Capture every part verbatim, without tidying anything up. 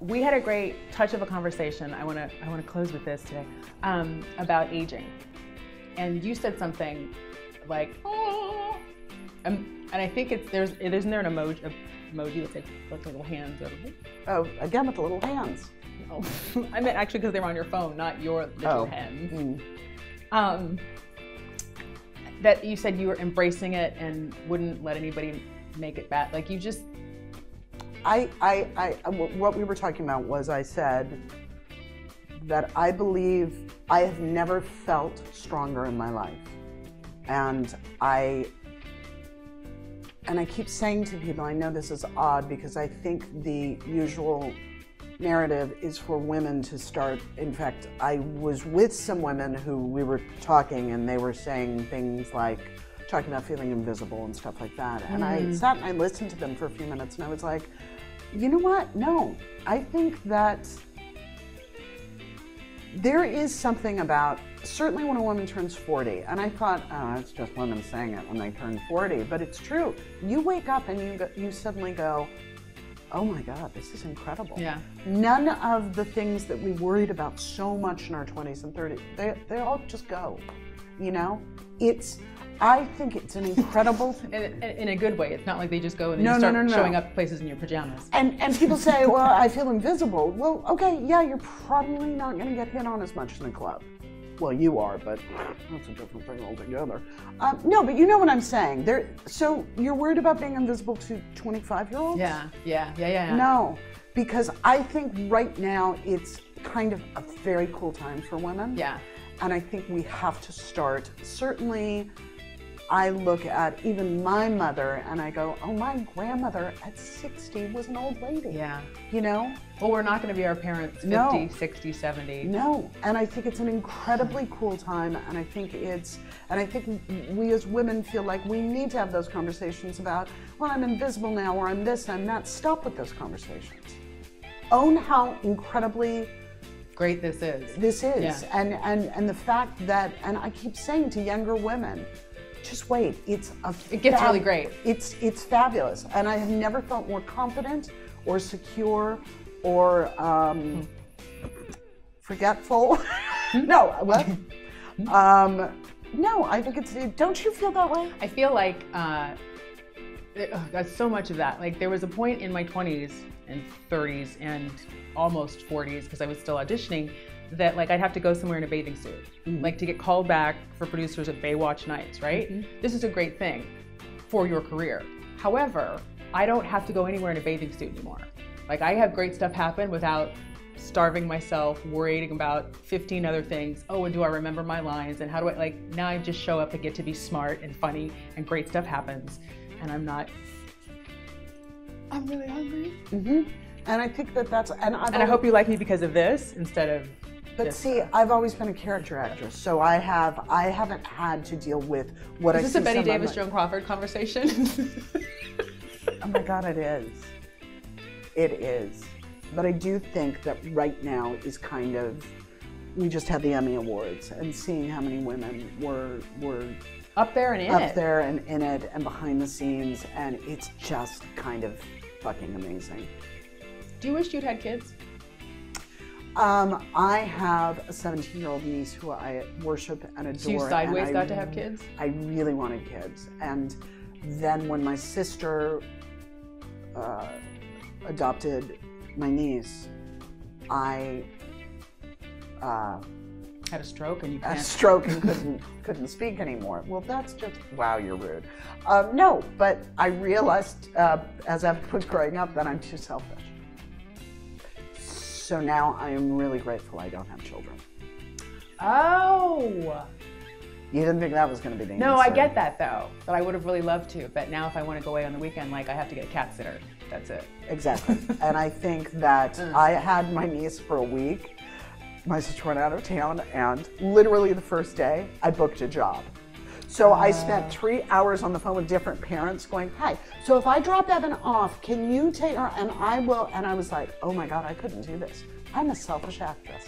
We had a great touch of a conversation. I want to I want to close with this today um, about aging, and you said something like, oh. um, and I think it's there's isn't there an emoji of emoji that's like, like little hands or oh again with the little hands. No, I meant actually because they were on your phone, not your little oh. hands. Mm. Um, that you said you were embracing it and wouldn't let anybody make it bad. Like you just. I, I, I, what we were talking about was I said that I believe I have never felt stronger in my life, and I, and I keep saying to people, I know this is odd because I think the usual narrative is for women to start. In fact, I was with some women who we were talking, and they were saying things like, talking about feeling invisible and stuff like that. And mm. I sat and I listened to them for a few minutes and I was like, you know what? No, I think that there is something about, certainly when a woman turns forty, and I thought, oh, it's just women saying it when they turn forty, but it's true. You wake up and you, go, you suddenly go, oh my God, this is incredible. Yeah. None of the things that we worried about so much in our twenties and thirties, they, they all just go, you know? It's, I think it's an incredible thing. in, in a good way. It's not like they just go and then no, you start no, no, no. showing up places in your pajamas. And and people say, well, I feel invisible. Well, okay, yeah, you're probably not going to get hit on as much in the club. Well, you are, but that's a different thing altogether. Um, no, but you know what I'm saying. There. So you're worried about being invisible to twenty-five-year-olds? Yeah, yeah, yeah, yeah, yeah. No, because I think right now it's kind of a very cool time for women. Yeah. And I think we have to start, certainly, I look at even my mother and I go, oh, my grandmother at sixty was an old lady. Yeah. You know? Well, we're not going to be our parents fifty, no. sixty, seventy. No. And I think it's an incredibly cool time. And I think it's, and I think we as women feel like we need to have those conversations about, well, I'm invisible now, or I'm this, I'm that. Stop with those conversations. Own how incredibly great this is. This is. Yeah. And, and, and the fact that, and I keep saying to younger women, just wait, it's a it gets really great. It's it's fabulous, and I have never felt more confident, or secure, or um, forgetful. no, what? Um, no, I think it's. Don't you feel that way? I feel like uh, it, oh, that's so much of that. Like there was a point in my twenties and thirties and almost forties because I was still auditioning. That like I'd have to go somewhere in a bathing suit, mm-hmm. like to get called back for producers at Baywatch Nights, right? Mm-hmm. This is a great thing for your career. However, I don't have to go anywhere in a bathing suit anymore. Like I have great stuff happen without starving myself, worrying about fifteen other things. Oh, and do I remember my lines? And how do I, like now I just show up and get to be smart and funny and great stuff happens. And I'm not, I'm really hungry. Mm-hmm. And I think that that's, and, I've and always, I hope you like me because of this instead of But yes. see, I've always been a character actress, so I have I haven't had to deal with what is I. Is this a Betty Davis, Joan Crawford conversation? Oh my God, it is. It is. But I do think that right now is kind of we just had the Emmy Awards and seeing how many women were were up there and in up it. there and in it and behind the scenes, and it's just kind of fucking amazing. Do you wish you'd had kids? Um, I have a seventeen-year-old niece who I worship and adore. So you sideways and I, got to have kids? I really wanted kids. And then when my sister uh, adopted my niece, I uh, had a stroke and you can't. Had a stroke and couldn't, couldn't speak anymore. Well, that's just, wow, you're rude. Um, no, but I realized uh, as I was growing up that I'm too selfish. So now I am really grateful I don't have children. Oh. You didn't think that was going to be the answer. No, I get that though. But I would have really loved to. But now if I want to go away on the weekend, like I have to get a cat sitter. That's it. Exactly. And I think that I had my niece for a week. My sister went out of town and literally the first day I booked a job. So uh, I spent three hours on the phone with different parents going, hi, so if I drop Evan off, can you take her? And I will, and I was like, oh my God, I couldn't do this. I'm a selfish actress.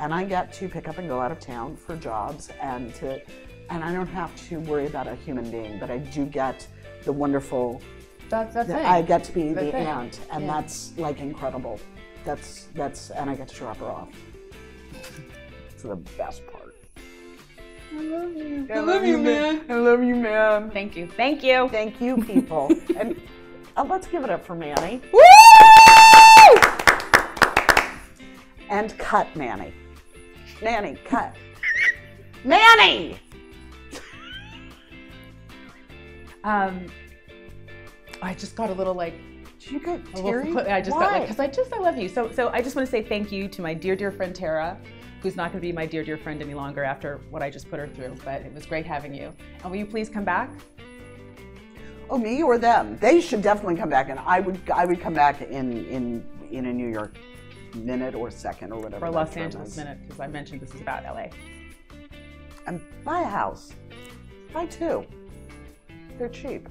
And I get to pick up and go out of town for jobs and to, and I don't have to worry about a human being, but I do get the wonderful, that's, that's the, I get to be that's the it. aunt, and yeah. that's like incredible. That's, that's, and I get to drop her off. It's the best part. I love you. I, I love, love you, man. man. I love you, man. Thank you. Thank you. Thank you, people. And uh, let's give it up for Manny. Woo! And cut, Manny. Manny, cut. Manny! um, I just got a little like, did you get teary? Little, I just Why? got like, because I just, I love you. So, so I just want to say thank you to my dear, dear friend, Tara, who's not going to be my dear, dear friend any longer after what I just put her through, but it was great having you. And will you please come back? Oh, me or them? They should definitely come back, and I would, I would come back in, in, in a New York minute or second or whatever. Or Los Angeles is. minute, because I mentioned this is about L A. And buy a house. Buy two. They're cheap.